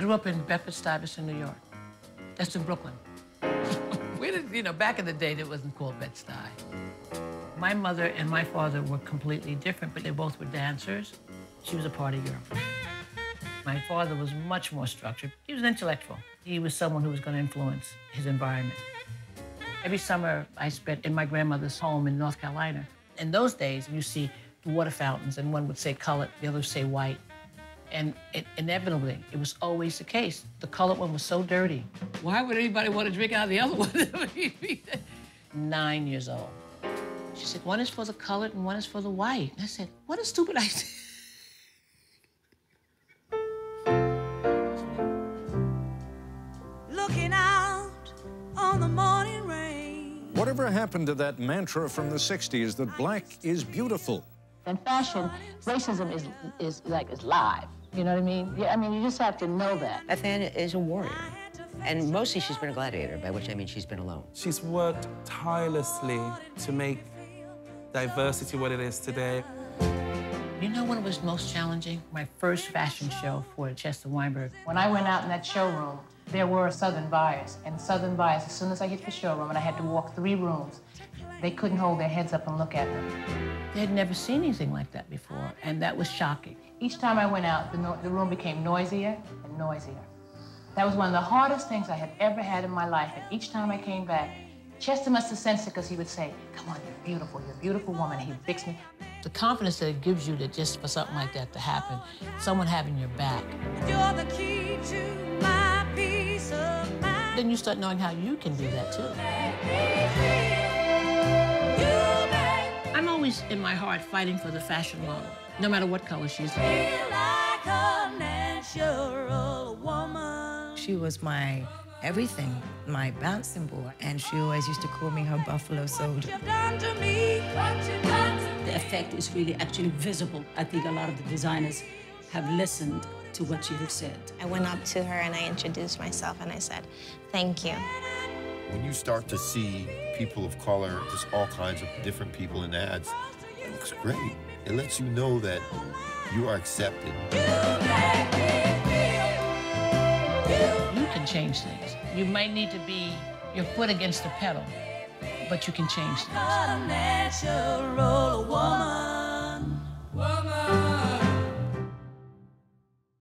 grew up in Bedford-Stuyvesant, New York. That's in Brooklyn. We didn't, you know, back in the day, it wasn't called Bed-Stuy. My mother and my father were completely different, but they both were dancers. She was a party girl. My father was much more structured. He was an intellectual. He was someone who was going to influence his environment. Every summer, I spent in my grandmother's home in North Carolina. In those days, you see the water fountains, and one would say colored, the other would say white. And inevitably, it was always the case. The colored one was so dirty. Why would anybody want to drink out of the other one? 9 years old. She said, one is for the colored and one is for the white. And I said, what a stupid idea. Looking out on the morning rain. Whatever happened to that mantra from the 60s that black is beautiful? In fashion, racism is live. You know what I mean? Yeah, I mean, you just have to know that. Bethann is a warrior, and mostly she's been a gladiator, by which I mean she's been alone. She's worked tirelessly to make diversity what it is today. You know when it was most challenging? My first fashion show for Chester Weinberg. When I went out in that showroom, there were Southern buyers, and Southern buyers, as soon as I hit the showroom and I had to walk 3 rooms, they couldn't hold their heads up and look at them. They had never seen anything like that before, and that was shocking. Each time I went out, the room became noisier and noisier. That was one of the hardest things I had ever had in my life, and each time I came back, Chester must have sensed it because he would say, come on, you're a beautiful woman, and he'd fix me. The confidence that it gives you that just for something like that to happen, someone having your back. You're the key to my peace of mind. Then you start knowing how you can do that, too. I'm always, in my heart, fighting for the fashion model, no matter what color she's in. She was my everything, my bouncing ball, and she always used to call me her buffalo soldier. The effect is really actually visible. I think a lot of the designers have listened to what she has said. I went up to her and I introduced myself and I said, thank you. When you start to see people of color, there's all kinds of different people in the ads, it looks great. It lets you know that you are accepted. You can change things. You might need to be your foot against the pedal, but you can change things.